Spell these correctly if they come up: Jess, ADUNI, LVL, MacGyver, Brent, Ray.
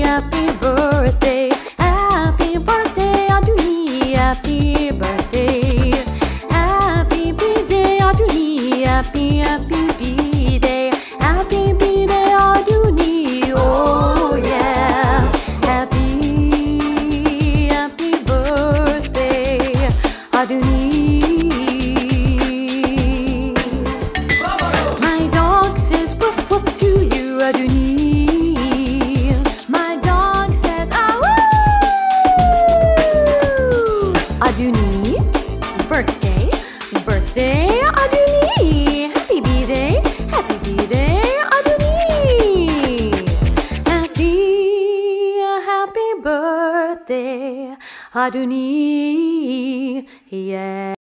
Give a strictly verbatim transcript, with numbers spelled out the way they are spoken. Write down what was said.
happy birthday, happy birthday ADUNI, happy birthday, happy birthday ADUNI, happy happy birthday, happy birthday ADUNI, oh yeah, happy happy birthday ADUNI. ADUNI, birthday, birthday, ADUNI, happy birthday, happy birthday, ADUNI, happy, happy birthday, ADUNI, yeah.